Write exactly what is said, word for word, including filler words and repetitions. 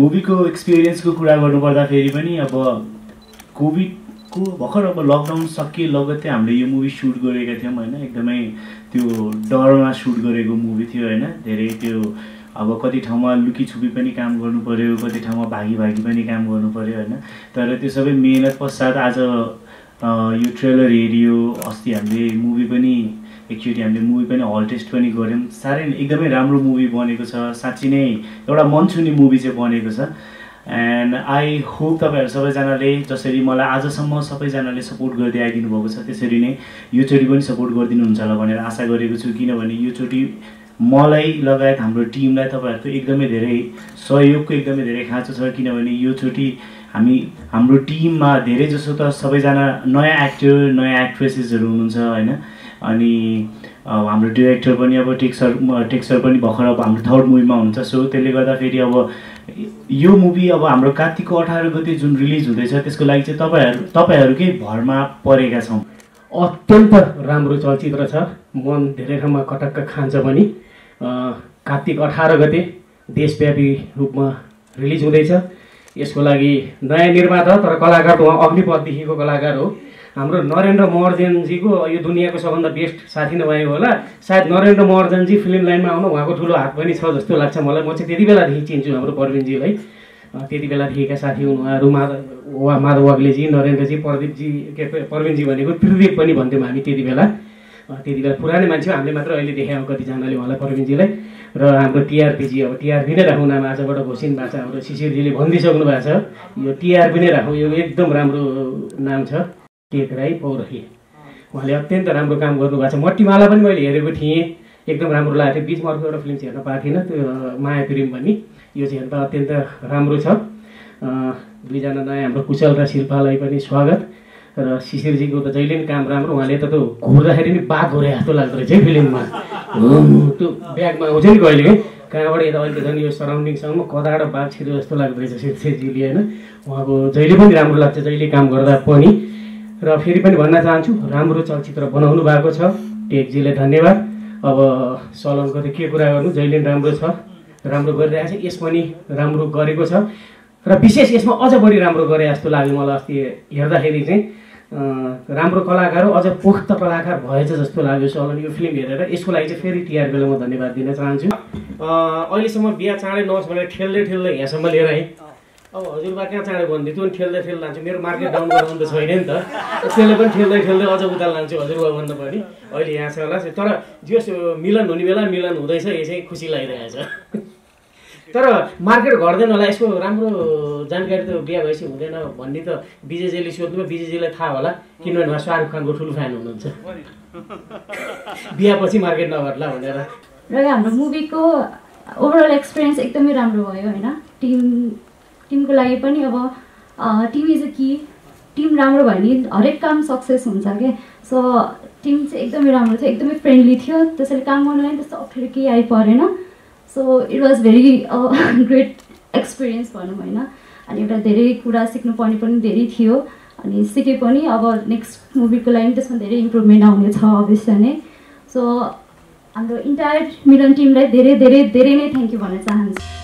movie को experience को कुरा गर्नुपर्दा फेरि पनि अब कोभिड को भर्खर अब लकडाउन सकिए लगत्तै हामीले यो मूवी शूट गरेका थियौं हैन एकदमै त्यो डरमा शूट गरेको मूवी थियो हैन धेरै त्यो अब कति ठाउँमा लुकीछुपी पनि काम गर्नु पर्यो कति ठाउँमा भागी भागी पनि काम गर्नु पर्यो हैन तर त्यो सबै मेहनत पश्चात आज यो ट्रेलर हेरियो अस्ति हामीले मूवी पनि एक्चुअली हामीले मूवी पनि हल टेस्ट पनि गर्यौं सारै एकदमै राम्रो मूवी बनेको छ साच्चै नै एउटा मन छुने मूवी चाहिँ बनेको छ एन्ड आई होप तपाईहरु सबैजनाले जसरी मलाई आजसम्म सबैजनाले सपोर्ट गर्दै आइदिनु भएको छ त्यसरी नै यो चोटी पनि सपोर्ट गर्दिनु हुन्छ होला भनेर आशा गरेको छु किनभने यो चोटी मलाई लगायत हाम्रो टिमलाई तपाईहरुको एकदमै धेरै सहयोगको एकदमै धेरै खाँचो छ किनभने यो चोटी हामी हाम्रो टिममा धेरै जसो त सबैजना नयाँ एक्टर नयाँ एक्ट्रेसेसहरु हुनुहुन्छ हैन अनि हाम्रो डाइरेक्टर पनि अब टेक्सर टेक्सर पनि भर्खर अब हाम्रो थर्ड मुभीमा हुन्छ सो त्यसले गर्दा फेरि अब यो मूवी अब हाम्रो कार्तिकको अठार गते जुन रिलिज हुँदैछ त्यसको लागि चाहिँ तपाईहरु तपाईहरुकै भरमा परेका छौं अत्यन्त राम्रो चलचित्र छ मन धेरै ठाउँमा कटक्क खान्छ पनि कार्तिक अठार गते देशव्यापी रूपमा रिलिज हुँदैछ यसको लागि नयाँ निर्माता तर कलाकार उहाँ अग्निपथ देखिको कलाकार हो हाम्रो नरेन्द्र महर्जनजीको यो दुनियाको सबभन्दा बेस्ट साथी नभए होला सायद नरेन्द्र महर्जनजी फिल्म लाइनमा आउनु उहाँको ठुलो हात पनि छ जस्तो लाग्छ मलाई म चाहिँ त्यति बेलादेखि चिन्छु हाम्रो परवीनजीलाई त्यति बेलादेखिका साथी हुन् उहाँहरू माधव माधव अग्लेजी नरेन्द्रजी प्रदीपजी के परवीनजी भनेको प्रदीप पनि भन्थ्यौँ हामी त्यति बेला त्यति बेला पुरानै मान्छे हो हामीले मात्र अहिले देखायौँ कतिजनाले उहाँलाई परवीनजीलाई र हाम्रो टीआरपीजी अब टीआरपी नै राखौँ नाम आजबाट घोषित भएको छ हाम्रो शिशिरजीले भनिदिइसक्नु भएको छ यो टीआरपी नै राखौँ यो एकदम राम्रो नाम छ केक राई पौरखी उहाँले अत्यन्त राम्रो काम गर्नुभएको छ मट्टीमाला पनि मैले हेरेको थिएँ एकदम राम्रो लागेको थियो बीचमा अर्को एउटा फिल्म चाहिँ हेर्न पाएको थिएन त्यो माया प्रेम भन्ने यो चाहिँ हेर्दा अत्यन्त राम्रो छ दुईजना नयाँ हाम्रो कुशल र शिल्पालाई पनि स्वागत र शिशिरजीको त जहिले पनि काम राम्रो उहाँले त त्यो घुर्दाखेरि पनि बाघ घुरे जस्तो लाग्दो रहेछ है फिल्ममा त्यो ब्यागमा आउँछ नि कहिले कहाँबाट यता अहिले त झन् यो सराउन्डिङसम्म कताबाट बाघ छिर्यो जस्तो लाग्दो रहेछ शिशिरजीले होइन उहाँको जहिले पनि राम्रो लाग्छ जहिले काम गर्दा पनि र फेरि पनि भन्न चाहन्छु राम्रो चलचित्र बनाउनु भएको छ टेकजीले धन्यवाद अब सलनको त के कुरा गर्नु जहिले राम्रो छ राम्रो गरिरहेछ यस पनि राम्रो गरेको छ र विशेष यसमा अझ बढी राम्रो गरे जस्तो लाग्यो मलाई अस्ति हेर्दाखेरि चाहिँ राम्रो कलाकार अझ पोख्त कलाकार भएछ जस्तो लाग्यो सलन यो फिल्म हेरेर यसको लागि चाहिँ फेरि टीआरपीलाई म धन्यवाद दिन चाहन्छु अहिलेसम्म बिहा चाँडै नहोस् भनेर ठेल्दै ठेल्दै यहाँसम्म लिएर आएँ अब हजुरबा कहाँ चाँडो भन्दै त्यो पनि ठेल्दै ठेल्दै लान्छु मेरो मार्केट डाउन गराउनु त छैन नि त त्यसले पनि ठेल्दै ठेल्दै अझ उता लान्छु हजुरबा भन्दा पनि अहिले यहाँ छ होला तर जस मिलन हुने बेला मिलन हुँदैछ यो चाहिँ खुसी लागिरहेछ तर मार्केट घट्दैन होला यसको राम्रो जानकारी त बिहा भएपछि हुँदैन भन्ने त विजयजीले सोध्नुभयो विजयजीलाई थाहा होला किनभने उहाँ शाहरुख खानको ठुलो फ्यान हुनुहुन्छ बिहापछि मार्केट नघट्ला भनेर र हाम्रो मुभीको ओभरअल एक्सपिरियन्स एकदमै राम्रो भयो हैन टिम टिमको लागि पनि अब team is a Ki team राम्रो भयो नि हरेक काम सक्सेस हुन्छ के सो टिम चाहिँ एकदमै राम्रो थियो एकदमै फ्रेन्डली थियो त्यसैले काम गर्नलाई त्यस्तो अप्ठ्यारो केही आइ परेन so it was very great experience भनौँ होइन अनि एउटा धेरै कुरा सिक्नुपर्ने पनि धेरै थियो अनि सिके पनि अब नेक्स्ट मुभीको लागि त्यसमा धेरै इम्प्रुभमेन्ट आउनेछ अवश्य नै सो हाम्रो इन्टायर मिलन टिमलाई धेरै धेरै धेरै नै थ्याङ्क यू भन्न चाहन्छु